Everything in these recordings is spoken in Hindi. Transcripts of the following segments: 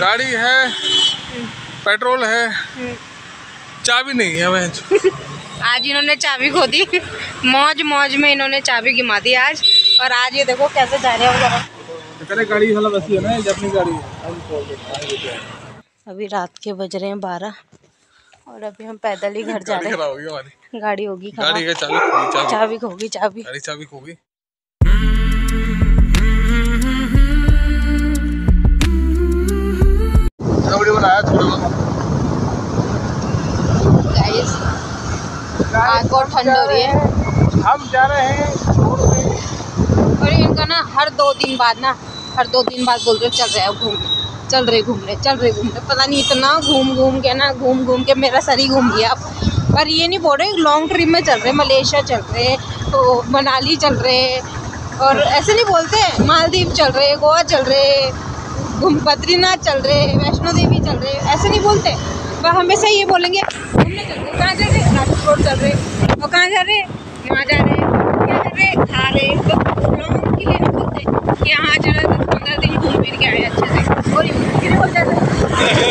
गाड़ी है, पेट्रोल है, चाबी नहीं है। मैं आज इन्होंने चाबी खो दी, मौज मौज में इन्होंने चाबी घुमा दी आज। और आज ये देखो कैसे जा रहे हो गाड़ी वाला, बस है ना अपनी गाड़ी। अभी रात के बज रहे हैं 12 और अभी हम पैदल ही घर जा रहे हैं। गाड़ी होगी, गाड़ी का चाबी होगी, चाबी होगी। आग और ठंड हो रही है। हम जा रहे हैं और इनका ना हर दो दिन बाद बोल रहे चल रहे हैं घूमने, चल रहे घूमने। पता नहीं इतना घूम घूम के मेरा सर ही घूम गया। पर ये नहीं बोल रहे लॉन्ग ट्रिप में चल रहे, मलेशिया चल रहे, तो मनाली चल रहे, और ऐसे नहीं बोलते मालदीव चल रहे, गोवा चल रहे, बद्रीनाथ चल रहे, वैष्णो देवी चल रहे, ऐसे नहीं बोलते। पर हमेशा ये बोलेंगे घूमने चल रहे। कहाँ जा रहे? राजकोट चल रहे। और कहाँ जा रहे? वहाँ जा रहे। क्या कर रहे? खा रहे। तो लोग के लिए नहीं बोलते यहाँ जा रहे, 15 दिन घूम फिर के आए अच्छे से। और इनके लिए बोल जाते अकेले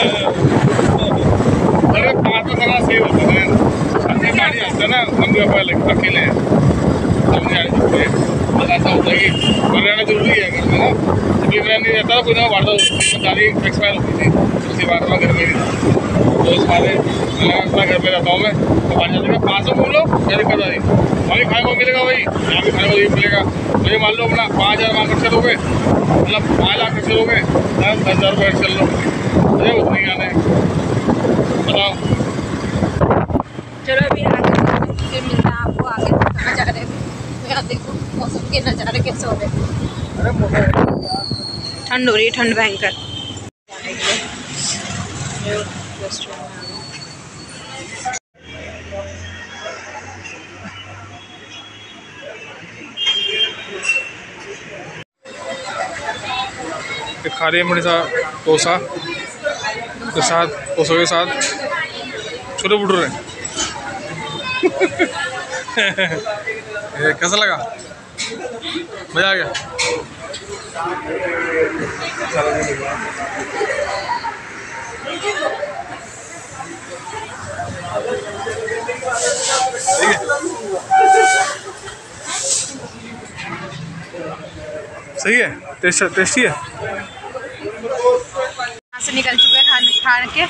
नहीं रहता। कोई ना वार्ता एक्सपायर होती थी, उसके बाद में घर में दोस्त वाले अपना घर में रहता हूँ मैं। तो मान जाते हैं 500 बोलो मेरे पता नहीं, वहीं खाने को मिलेगा, वही यहाँ भी खाने को ये मिलेगा। मुझे मान लो अपना 5000 वहाँ खर्चा लोगे, मतलब 5 लाख खर्चे लोगे, 10,000 रुपये खर्च कर लो, मुझे उतना ही आना है। बताओ चलो अभी आगे फिर मिलता है आपको। आगे कहाँ जा रहे हैं देखो, मौसम के नज़ारे कैसे हो रहे हैं। ठंड हो रही है, ठंड भयंकर। खा रही है मेरे साथ डोसा के साथ, डोसों के साथ छोले भटूरे। कैसा लगा? मज़ा आ गया? सही है, टेस्टी है। यहाँ से निकल चुके हैं खाने के,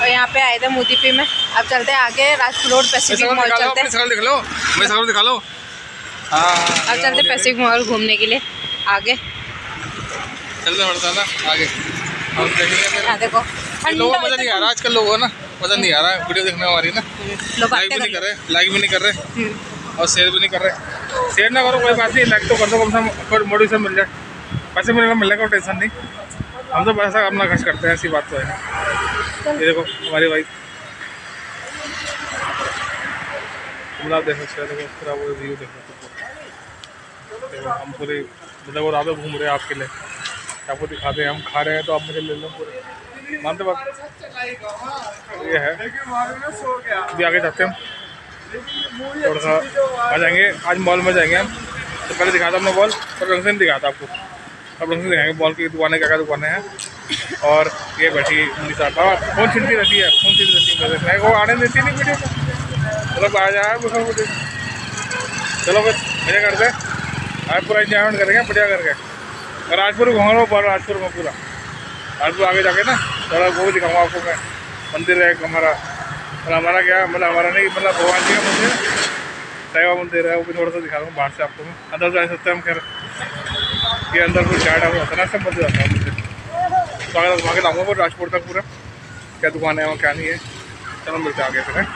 और यहाँ पे आए थे मोदीपी में। अब चलते हैं आगे राजकोट पैसिफिक मॉल चलते हैं। दिखा लो। अब चलते हैं पैसिफिक मॉल घूमने के लिए। आगे चलते पड़ता ना आगे, हम देखेंगे। देखो मज़ा नहीं आ रहा आजकल लोगों को ना, मज़ा नहीं आ रहा है वीडियो देखने हमारी ना। लाइक भी नहीं कर रहे और शेयर भी नहीं कर रहे। शेयर ना करो कोई बात नहीं, लाइक तो कर दो, कम से कम मोटिवेशन मिल जाए। पैसे मिलेगा कोई टेंशन नहीं, हम तो पैसा अपना खर्च करते हैं, ऐसी बात तो है ना। ये देखो हमारी भाई, आप देख सकते हो, देखो पूरा वो व्यू देखो। हम पूरे मतलब वो रात में घूम रहे हैं आपके लिए, आपको दिखाते हैं। हम खा रहे हैं तो आप मुझे ले लो पूरे, मानते वक्त ये है। अभी आगे जाते हैं, हम थोड़ा सा आ जाएंगे, आज मॉल में जाएंगे हम। तो पहले दिखाता हमने मॉल, पर रंग से नहीं दिखाता आपको, अब रंग से दिखाएंगे मॉल की दुकानें, क्या क्या दुकानें हैं। और ये बैठी निशाता फोन छिड़ती रहती है, वो आने देती नहीं वीडियो को, मतलब आ जाए मुझे। चलो फिर मजा करते हैं, आज पूरा इंजॉयमेंट करेंगे बढ़िया करके। और राजपुर घूम रहा हूँ, राजपुर में पूरा राजपुर आगे जाके ना थोड़ा वो भी दिखाऊँगा आपको मैं। मंदिर है हमारा, और हमारा क्या मतलब हमारा नहीं, मतलब भगवान जी का मंदिर, साईबाबा मंदिर है, वो भी थोड़ा सा दिखा दूँगा बाहर से आपको। अंदर जा सकते हैं हम, खैर ये अंदर कुछ चार्ट है उतना सब मंदिर आता है मुझे। तो आगे घुमा के लाऊँगा फिर राजपुर तक पूरा, क्या दुकान है वहाँ क्या नहीं है। चलो मिलते आगे फिर।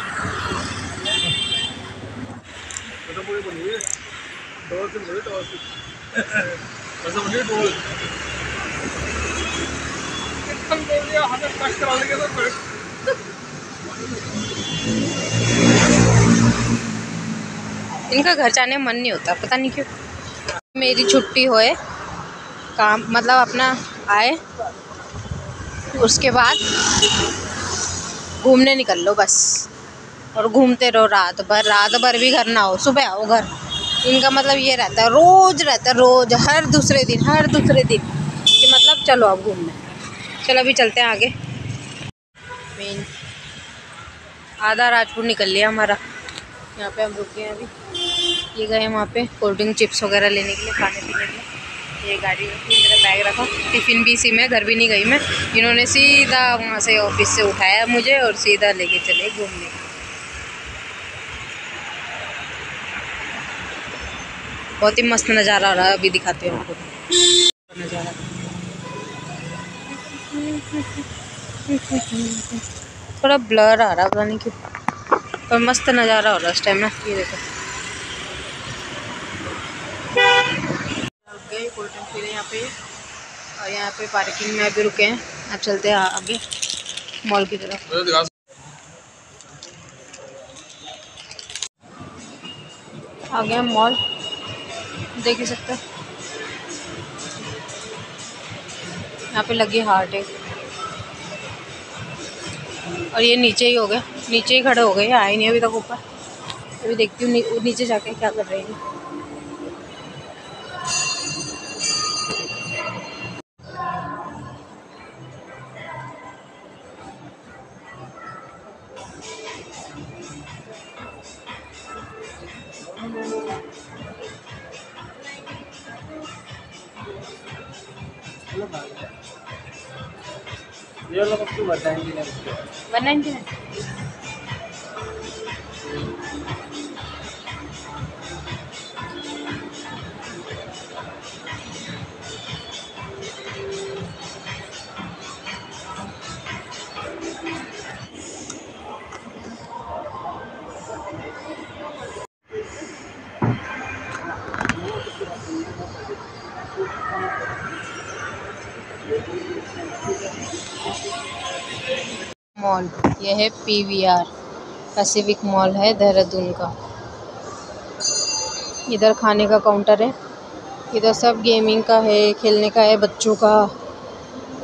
इनका घर जाने मन नहीं होता, पता नहीं क्यों। मेरी छुट्टी होए, काम मतलब अपना आए, उसके बाद घूमने निकल लो बस। और घूमते रहो रात भर भी घर ना हो, सुबह आओ घर। इनका मतलब ये रहता है, रोज हर दूसरे दिन कि मतलब चलो आप घूमने। चलो अभी चलते हैं आगे। मेन आधा राजपुर निकल लिया हमारा, यहाँ पे हम रुके हैं अभी। ये गए वहाँ पे कोल्ड ड्रिंक चिप्स वगैरह लेने के लिए, खाने पीने के लिए। ये गाड़ी रखी, मेरा बैग रखा, टिफ़िन भी इसी में, घर भी नहीं गई मैं। इन्होंने सीधा वहाँ से ऑफिस से उठाया मुझे और सीधा लेके चले घूमने। बहुत ही मस्त नज़ारा हो रहा है, अभी दिखाते हैं आपको नज़ारा। थोड़ा ब्लर आ रहा है पता नहीं क्यों, पर मस्त नज़ारा हो रहा है इस टाइम ना। ये देखो गए कोल्ड ड्रिंक पी रहे यहाँ पे, और यहाँ पे पार्किंग में अभी रुके हैं। अब चलते हैं आगे मॉल की तरफ। आ गए हम मॉल, देख ही सकते हैं यहाँ पे लगी हार्ट एक, और ये नीचे ही हो गए, नीचे ही खड़े हो गए, आए नहीं अभी तक ऊपर। अभी देखती हूँ नीचे जाके क्या कर रही है। ये लोग आपको बताएंगे बनाएंगे। मॉल यह है PVR पैसिफिक मॉल है देहरादून का। इधर खाने का काउंटर है, इधर सब गेमिंग का है, खेलने का है, बच्चों का।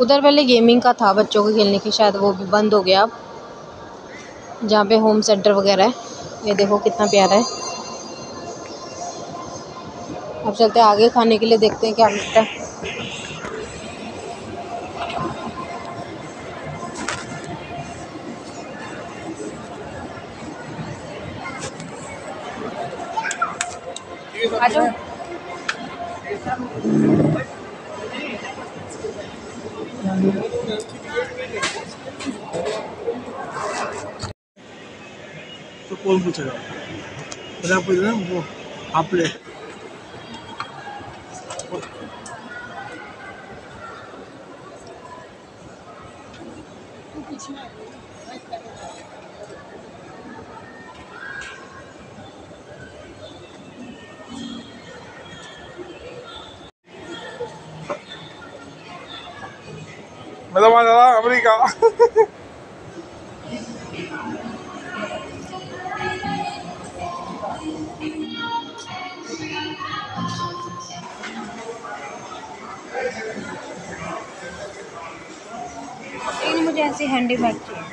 उधर पहले गेमिंग का था बच्चों के खेलने के, शायद वो भी बंद हो गया अब। जहाँ पे होम सेंटर वगैरह है, ये देखो कितना प्यारा है। अब चलते हैं आगे खाने के लिए, देखते हैं क्या मिलता है। आजो तो कौन पूछेगा, बता पूछ रहे हैं वो आप ले। मतलब वहाँ ज़्यादा अमेरिका नहीं, मुझे ऐसी हैंडी बैग चाहिए।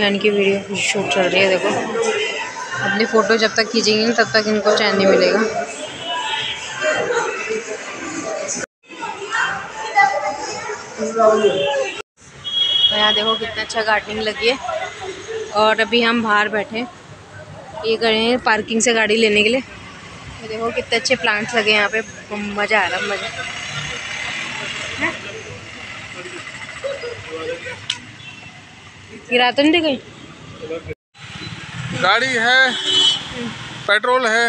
यानी की वीडियो शूट चल रही है, देखो अपनी फ़ोटो जब तक खींचेंगे ना तब तक इनको चैन नहीं मिलेगा। तो यहाँ देखो कितना अच्छा गार्डनिंग लगी है। और अभी हम बाहर बैठे, ये गए हैं पार्किंग से गाड़ी लेने के लिए। तो देखो कितने अच्छे प्लांट्स लगे यहाँ पे, मज़ा आ रहा है, मज़ा। गिरा तो नहीं दे गई, गाड़ी है, पेट्रोल है,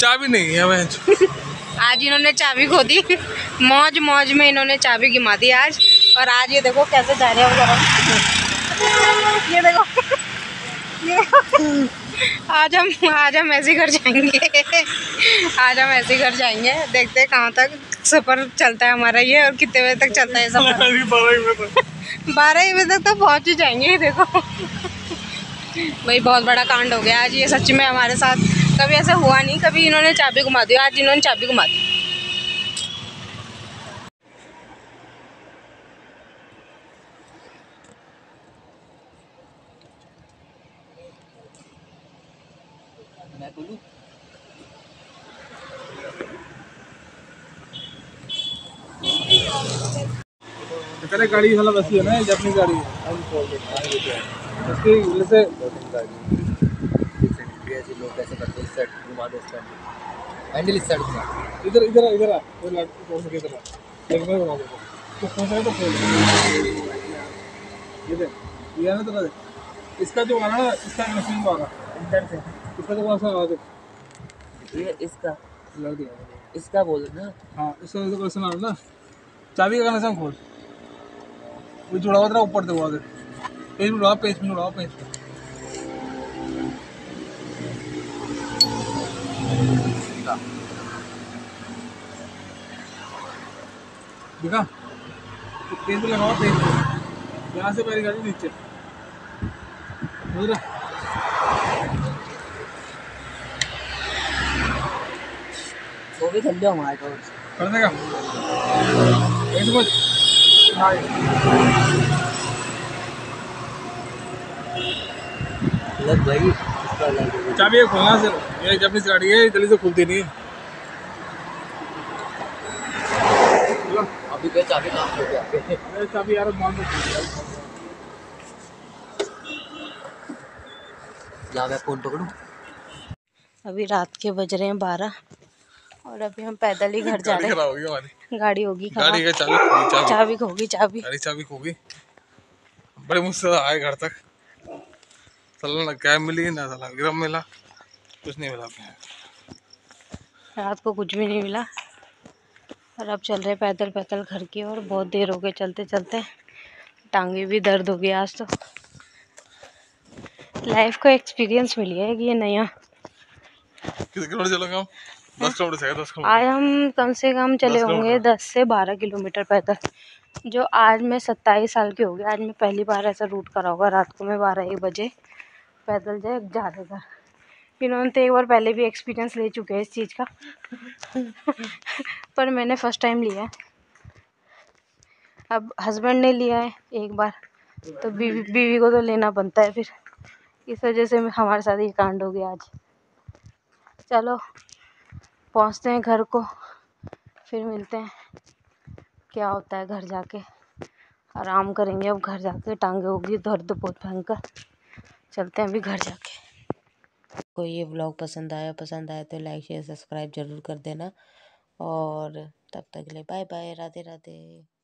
चाबी नहीं है आज इन्होंने चाबी खो दी, मौज मौज में इन्होंने चाबी घुमा दी आज। और आज ये देखो कैसे जा रहे हो, ये देखो आज हम ऐसे घर जाएंगे, आज हम ऐसे घर जाएंगे। देखते हैं कहाँ तक सफ़र चलता है हमारा ये, और कितने बजे तक चलता है सफ़र। 12 बजे तक तो पहुँच ही जाएंगे। देखो भाई बहुत बड़ा कांड हो गया आज ये सच में हमारे साथ, कभी ऐसा हुआ नहीं, कभी इन्होंने चाबी घुमा दी, आज इन्होंने चाबी घुमा दी। मैं बोलूँ तो गाड़ी वाला बसी है ना, जब गाड़ी जैसे लोग कैसे करते हैं घुमा दो हैंडल इस साइड से इधर इधर इधर वो लाइट कौन सा इधर एक बार घुमा दो तो कौन सा तो ये दे ये ना तो इसका जो वाला इसका मशीन वाला इंटर से इसका जो वाला आवाज ये इसका लड़ दिया इसका बोल ना। हां इसका जो क्वेश्चन आ रहा ना चाबी का कनेक्शन खोल वो जुड़ा हुआ था ऊपर देखो आगे पेज में लगाओ पेज में लगाओ पेज पे देखा तो पेज लगाओ पेज यहाँ से पहले गाड़ी नीचे वो भी चल जाओ हमारे कर देगा भाई चाबी खोलना सर ये जब इस गाड़ी है जल्दी से खुलती नहीं है अभी चाबी काम हो गया चाबी यार मैं फोन पकड़ूं। अभी रात के बज रहे हैं 12 और अभी हम पैदल ही घर जा रहे हैं। गाड़ी होगी गाड़ी का चाबी होगी चाबी होगी बड़े मुझसे आए घर तक साला कैब मिली ना साला ग्राम मिला कुछ नहीं मिला रात को कुछ भी नहीं मिला और अब चल रहे पैदल पैदल घर की और बहुत देर हो गई चलते चलते टांगे भी दर्द हो गई आज तो लाइफ का एक्सपीरियंस मिली है कि ये नया आज हम कम से कम चले होंगे 10 से 12 किलोमीटर पैदल जो आज मैं 27 साल की हो गई। आज मैं पहली बार ऐसा रूट करा होगा। रात को मैं 12-1 बजे पैदल जाए जा रहेगा। इन्होंने तो एक बार पहले भी एक्सपीरियंस ले चुके हैं इस चीज़ का पर मैंने फर्स्ट टाइम लिया है। अब हस्बैंड ने लिया है एक बार तो बीवी को तो लेना बनता है। फिर इस वजह से हमारे साथ ये कांड हो गया आज। चलो पहुंचते हैं घर को फिर मिलते हैं क्या होता है। घर जाके आराम करेंगे। अब घर जाके टांगे होगी दर्द बहुत भयंकर। चलते हैं अभी घर जाके। को ये व्लॉग पसंद आया तो लाइक शेयर सब्सक्राइब जरूर कर देना और तब तक के लिए बाय बाय राधे राधे।